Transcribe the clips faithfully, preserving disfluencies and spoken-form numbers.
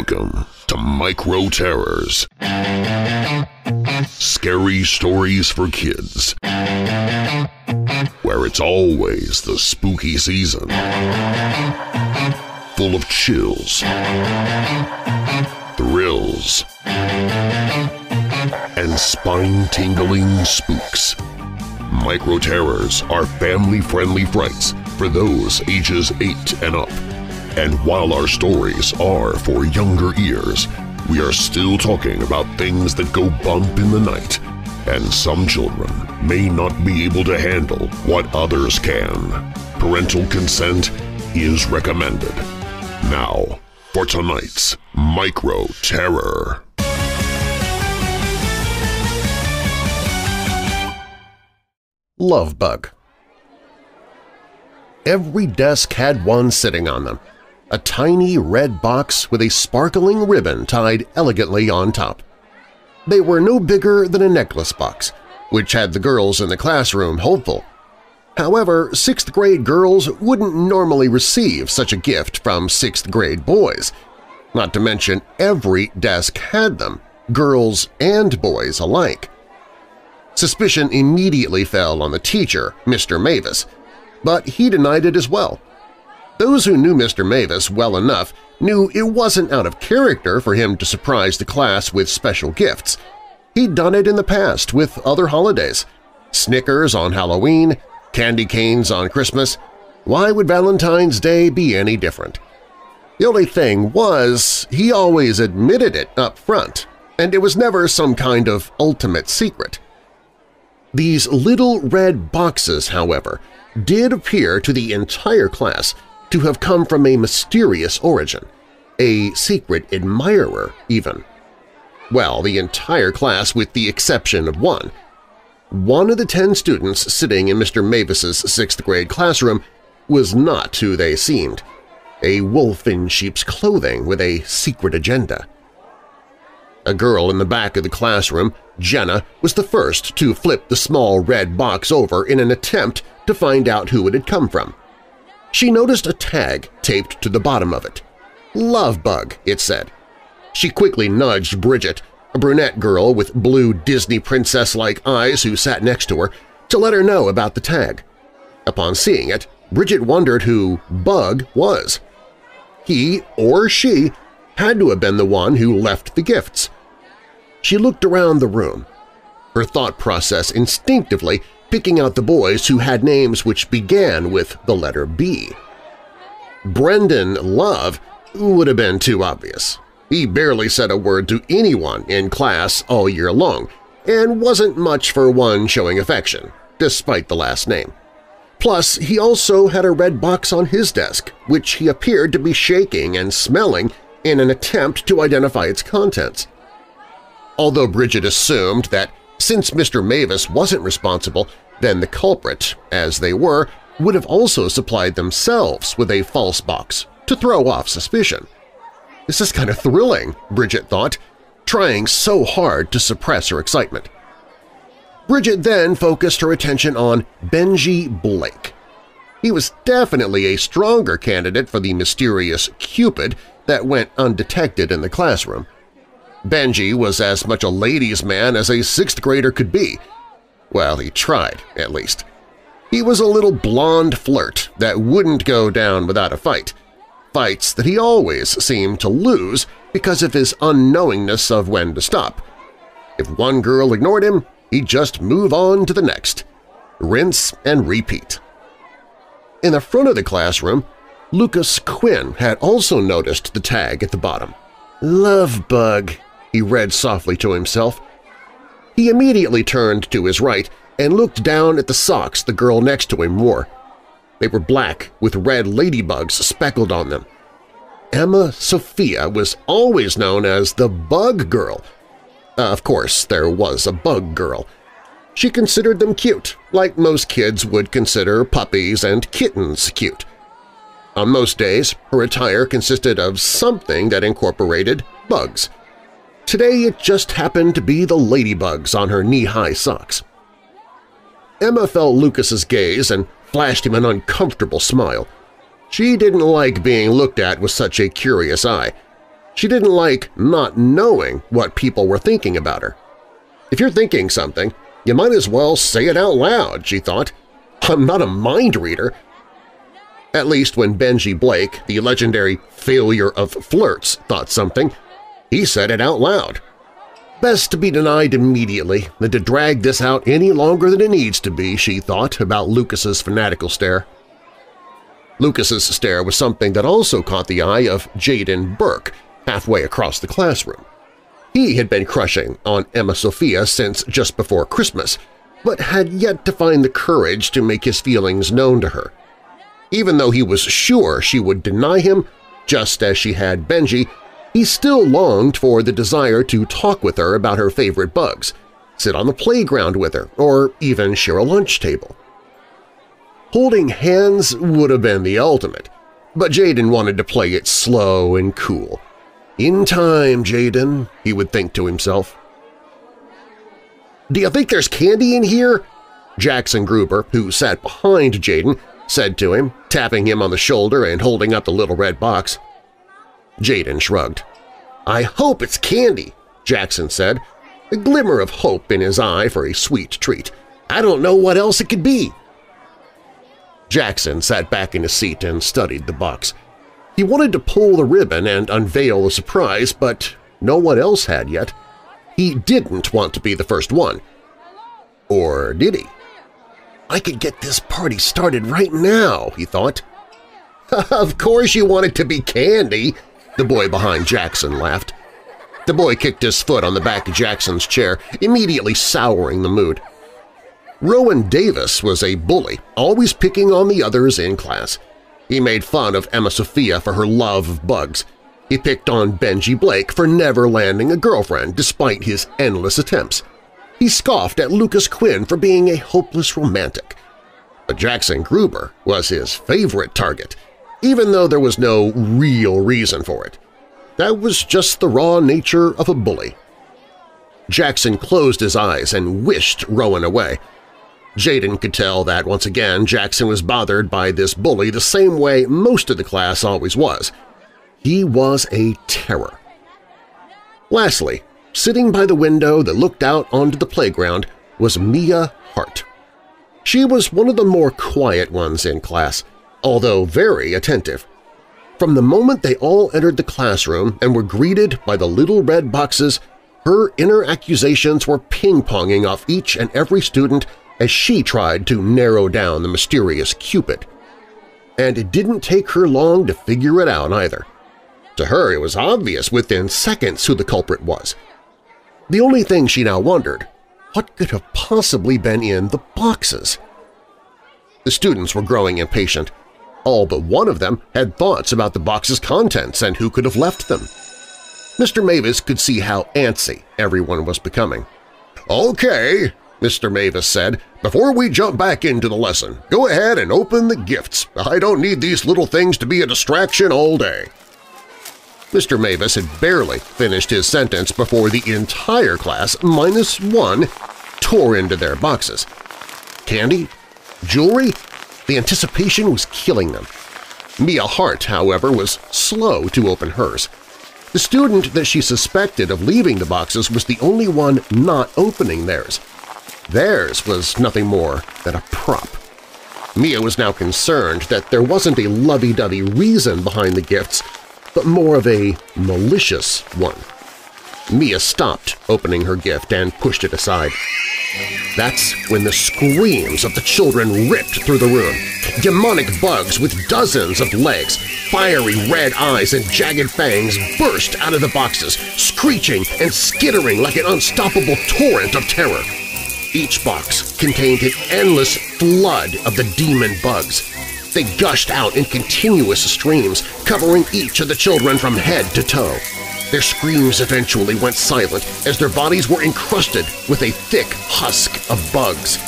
Welcome to Micro Terrors. Scary Stories for Kids. Where it's always the spooky season. Full of chills, thrills, and spine-tingling spooks. Micro Terrors are family-friendly frights for those ages eight and up. And while our stories are for younger ears, we are still talking about things that go bump in the night, and some children may not be able to handle what others can. Parental consent is recommended. Now, for tonight's Micro Terror. Love Bug. Every desk had one sitting on them. A tiny red box with a sparkling ribbon tied elegantly on top. They were no bigger than a necklace box, which had the girls in the classroom hopeful. However, sixth-grade girls wouldn't normally receive such a gift from sixth-grade boys. Not to mention every desk had them, girls and boys alike. Suspicion immediately fell on the teacher, Mister Mavis, but he denied it as well. Those who knew Mister Mavis well enough knew it wasn't out of character for him to surprise the class with special gifts. He'd done it in the past with other holidays – Snickers on Halloween, candy canes on Christmas. Why would Valentine's Day be any different? The only thing was he always admitted it up front, and it was never some kind of ultimate secret. These little red boxes, however, did appear to the entire class to have come from a mysterious origin, a secret admirer even. Well, the entire class with the exception of one. One of the ten students sitting in Mister Mavis's sixth-grade classroom was not who they seemed, a wolf in sheep's clothing with a secret agenda. A girl in the back of the classroom, Jenna, was the first to flip the small red box over in an attempt to find out who it had come from. She noticed a tag taped to the bottom of it. "Love Bug," it said. She quickly nudged Bridget, a brunette girl with blue Disney princess-like eyes who sat next to her, to let her know about the tag. Upon seeing it, Bridget wondered who Bug was. He or she had to have been the one who left the gifts. She looked around the room, her thought process instinctively picking out the boys who had names which began with the letter B. Brendan Love would have been too obvious. He barely said a word to anyone in class all year long and wasn't much for one showing affection, despite the last name. Plus, he also had a red box on his desk, which he appeared to be shaking and smelling in an attempt to identify its contents. Although Bridget assumed that since Mister Mavis wasn't responsible, then the culprit, as they were, would have also supplied themselves with a false box to throw off suspicion. This is kind of thrilling, Bridget thought, trying so hard to suppress her excitement. Bridget then focused her attention on Benji Blake. He was definitely a stronger candidate for the mysterious Cupid that went undetected in the classroom. Benji was as much a ladies' man as a sixth-grader could be. Well, he tried, at least. He was a little blonde flirt that wouldn't go down without a fight, fights that he always seemed to lose because of his unknowingness of when to stop. If one girl ignored him, he'd just move on to the next. Rinse and repeat. In the front of the classroom, Lucas Quinn had also noticed the tag at the bottom. "Love Bug," he read softly to himself. He immediately turned to his right and looked down at the socks the girl next to him wore. They were black with red ladybugs speckled on them. Emma Sophia was always known as the Bug Girl. Uh, of course, there was a Bug Girl. She considered them cute, like most kids would consider puppies and kittens cute. On most days, her attire consisted of something that incorporated bugs. Today it just happened to be the ladybugs on her knee-high socks. Emma felt Lucas's gaze and flashed him an uncomfortable smile. She didn't like being looked at with such a curious eye. She didn't like not knowing what people were thinking about her. If you're thinking something, you might as well say it out loud, she thought. I'm not a mind reader. At least when Benji Blake, the legendary failure of flirts, thought something, he said it out loud. Best to be denied immediately than to drag this out any longer than it needs to be, she thought about Lucas's fanatical stare. Lucas's stare was something that also caught the eye of Jaden Burke halfway across the classroom. He had been crushing on Emma Sophia since just before Christmas, but had yet to find the courage to make his feelings known to her. Even though he was sure she would deny him, just as she had Benji, he still longed for the desire to talk with her about her favorite bugs, sit on the playground with her, or even share a lunch table. Holding hands would have been the ultimate, but Jaden wanted to play it slow and cool. In time, Jaden, he would think to himself. Do you think there's candy in here? Jackson Gruber, who sat behind Jaden, said to him, tapping him on the shoulder and holding up the little red box. Jaden shrugged. I hope it's candy, Jackson said, a glimmer of hope in his eye for a sweet treat. I don't know what else it could be. Jackson sat back in his seat and studied the box. He wanted to pull the ribbon and unveil the surprise, but no one else had yet. He didn't want to be the first one. Or did he? I could get this party started right now, he thought. Of course you want it to be candy, the boy behind Jackson laughed. The boy kicked his foot on the back of Jackson's chair, immediately souring the mood. Rowan Davis was a bully, always picking on the others in class. He made fun of Emma Sophia for her love of bugs. He picked on Benji Blake for never landing a girlfriend despite his endless attempts. He scoffed at Lucas Quinn for being a hopeless romantic. But Jackson Gruber was his favorite target, even though there was no real reason for it. That was just the raw nature of a bully. Jackson closed his eyes and wished Rowan away. Jaden could tell that once again Jackson was bothered by this bully the same way most of the class always was. He was a terror. Lastly, sitting by the window that looked out onto the playground was Mia Hart. She was one of the more quiet ones in class, although very attentive. From the moment they all entered the classroom and were greeted by the little red boxes, her inner accusations were ping-ponging off each and every student as she tried to narrow down the mysterious Cupid. And it didn't take her long to figure it out either. To her, it was obvious within seconds who the culprit was. The only thing she now wondered, what could have possibly been in the boxes? The students were growing impatient. All but one of them had thoughts about the box's contents and who could have left them. Mister Mavis could see how antsy everyone was becoming. "Okay," Mister Mavis said, "before we jump back into the lesson, go ahead and open the gifts. I don't need these little things to be a distraction all day." Mister Mavis had barely finished his sentence before the entire class, minus one, tore into their boxes. Candy? Jewelry? The anticipation was killing them. Mia Hart, however, was slow to open hers. The student that she suspected of leaving the boxes was the only one not opening theirs. Theirs was nothing more than a prop. Mia was now concerned that there wasn't a lovey-dovey reason behind the gifts, but more of a malicious one. Mia stopped opening her gift and pushed it aside. That's when the screams of the children ripped through the room. Demonic bugs with dozens of legs, fiery red eyes, and jagged fangs burst out of the boxes, screeching and skittering like an unstoppable torrent of terror. Each box contained an endless flood of the demon bugs. They gushed out in continuous streams, covering each of the children from head to toe. Their screams eventually went silent as their bodies were encrusted with a thick husk of bugs.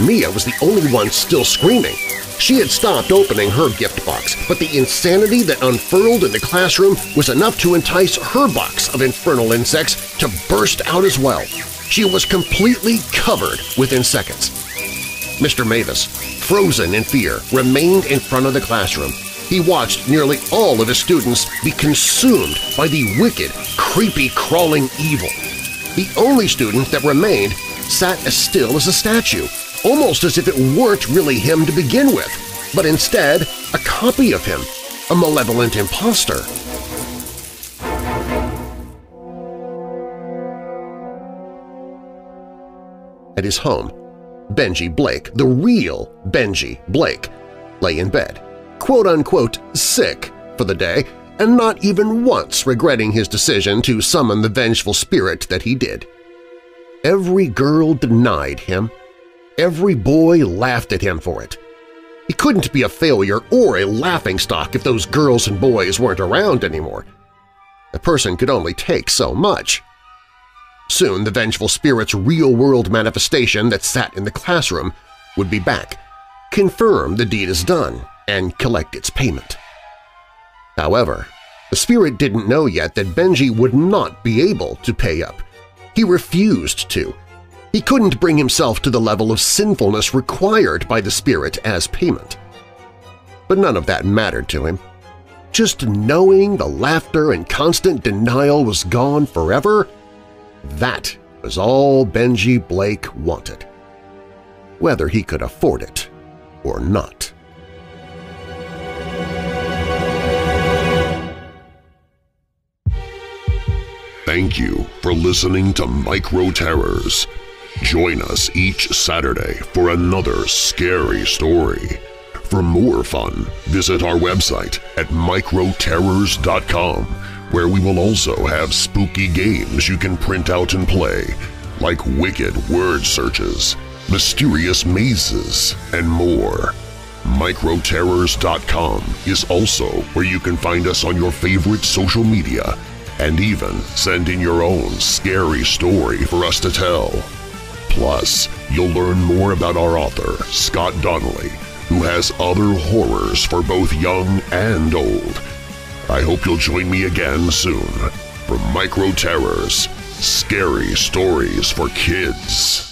Mia was the only one still screaming. She had stopped opening her gift box, but the insanity that unfurled in the classroom was enough to entice her box of infernal insects to burst out as well. She was completely covered within seconds. Mister Mavis, frozen in fear, remained in front of the classroom. he watched nearly all of his students be consumed by the wicked, creepy, crawling evil. The only student that remained sat as still as a statue, almost as if it weren't really him to begin with, but instead a copy of him, a malevolent imposter. At his home, Benji Blake, the real Benji Blake, lay in bed, quote-unquote sick for the day, and not even once regretting his decision to summon the vengeful spirit that he did. Every girl denied him. Every boy laughed at him for it. He couldn't be a failure or a laughingstock if those girls and boys weren't around anymore. A person could only take so much. Soon the vengeful spirit's real-world manifestation that sat in the classroom would be back, confirm the deed is done, and collect its payment. However, the spirit didn't know yet that Benji would not be able to pay up. He refused to. He couldn't bring himself to the level of sinfulness required by the spirit as payment. But none of that mattered to him. Just knowing the laughter and constant denial was gone forever, that was all Benji Blake wanted, whether he could afford it or not. Thank you for listening to Micro Terrors. Join us each Saturday for another scary story. For more fun, visit our website at micro terrors dot com, where we will also have spooky games you can print out and play, like wicked word searches, mysterious mazes, and more. micro terrors dot com is also where you can find us on your favorite social media and even send in your own scary story for us to tell. Plus, you'll learn more about our author, Scott Donnelly, who has other horrors for both young and old. I hope you'll join me again soon for Micro Terrors, Scary Stories for Kids.